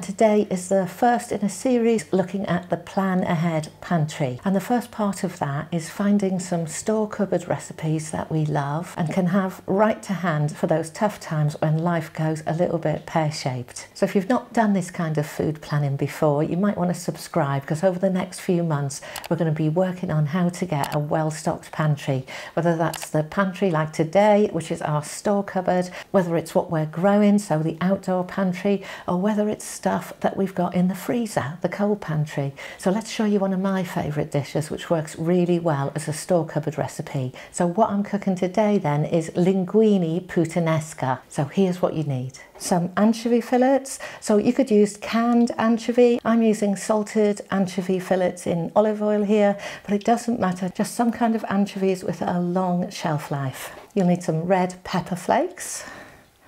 Today is the first in a series looking at the plan ahead pantry, and the first part of that is finding some store cupboard recipes that we love and can have right to hand for those tough times when life goes a little bit pear-shaped. So if you've not done this kind of food planning before, you might want to subscribe, because over the next few months we're going to be working on how to get a well-stocked pantry, whether that's the pantry like today, which is our store cupboard, whether it's what we're growing, so the outdoor pantry, or whether it's stuff that we've got in the freezer, the cold pantry. So let's show you one of my favourite dishes which works really well as a store cupboard recipe. So what I'm cooking today then is linguine puttanesca. So here's what you need. Some anchovy fillets, so you could use canned anchovy. I'm using salted anchovy fillets in olive oil here, but it doesn't matter, just some kind of anchovies with a long shelf life. You'll need some red pepper flakes,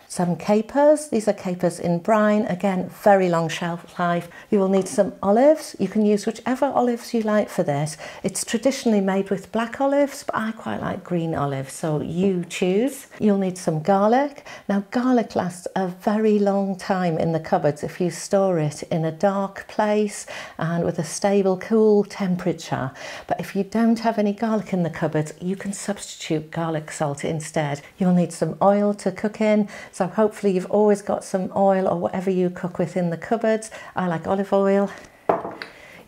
some capers, these are capers in brine, again very long shelf life. You will need some olives, you can use whichever olives you like for this. It's traditionally made with black olives, but I quite like green olives, so you choose. You'll need some garlic. Now garlic lasts a very long time in the cupboards if you store it in a dark place and with a stable cool temperature, but if you don't have any garlic in the cupboards you can substitute garlic salt instead. You'll need some oil to cook in, so hopefully you've always got some oil or whatever you cook with in the cupboards. I like olive oil.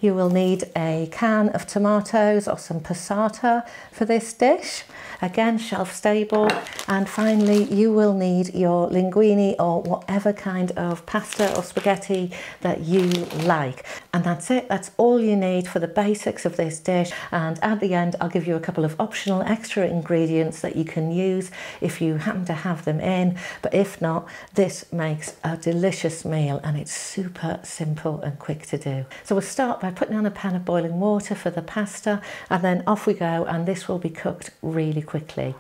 You will need a can of tomatoes or some passata for this dish. Again, shelf stable. And finally, you will need your linguine or whatever kind of pasta or spaghetti that you like. And that's it. That's all you need for the basics of this dish. And at the end, I'll give you a couple of optional extra ingredients that you can use if you happen to have them in. But if not, this makes a delicious meal and it's super simple and quick to do. So we'll start by putting on a pan of boiling water for the pasta, and then off we go, and this will be cooked really quickly.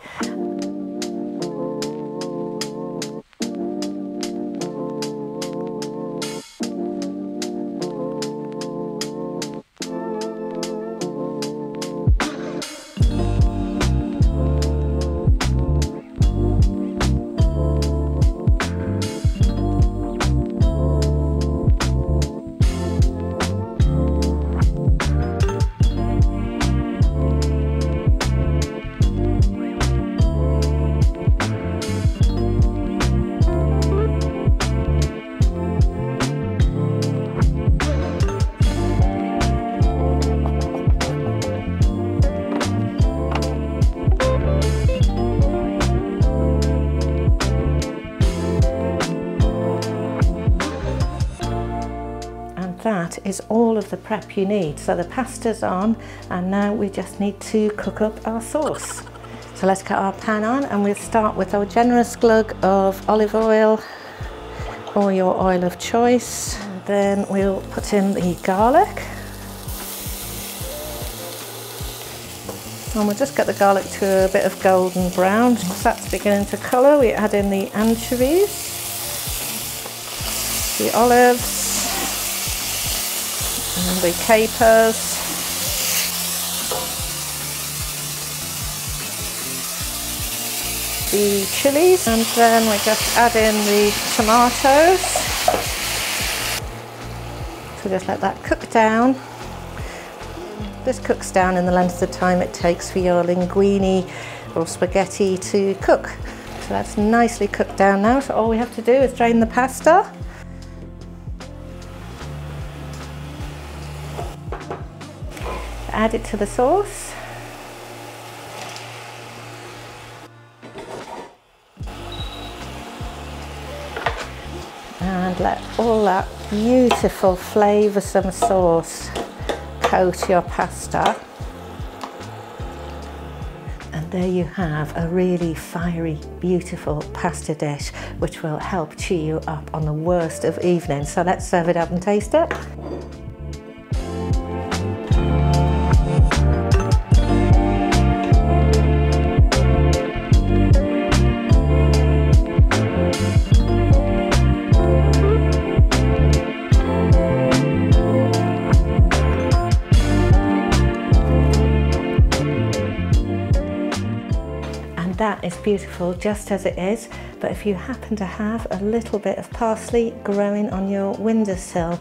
That is all of the prep you need. So the pasta's on, and now we just need to cook up our sauce. So let's get our pan on, and we'll start with our generous glug of olive oil or your oil of choice. And then we'll put in the garlic. And we'll just get the garlic to a bit of golden brown. Once that's beginning to colour, we add in the anchovies, the olives, and the capers, the chilies, and then we just add in the tomatoes. So just let that cook down. This cooks down in the length of the time it takes for your linguine or spaghetti to cook. So that's nicely cooked down now, so all we have to do is drain the pasta. Add it to the sauce. And let all that beautiful flavoursome sauce coat your pasta. And there you have a really fiery, beautiful pasta dish which will help cheer you up on the worst of evenings. So let's serve it up and taste it. That is beautiful just as it is. but if you happen to have a little bit of parsley growing on your windowsill,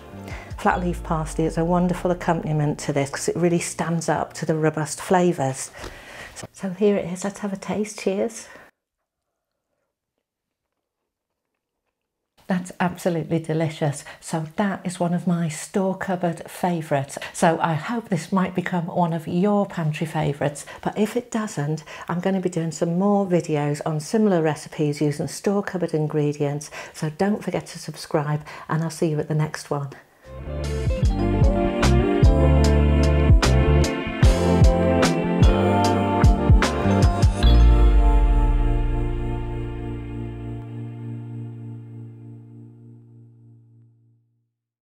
flat leaf parsley is a wonderful accompaniment to this because it really stands up to the robust flavours. So here it is, let's have a taste, cheers. That's absolutely delicious. So that is one of my store cupboard favourites. So I hope this might become one of your pantry favourites, but if it doesn't, I'm going to be doing some more videos on similar recipes using store cupboard ingredients. So don't forget to subscribe, and I'll see you at the next one.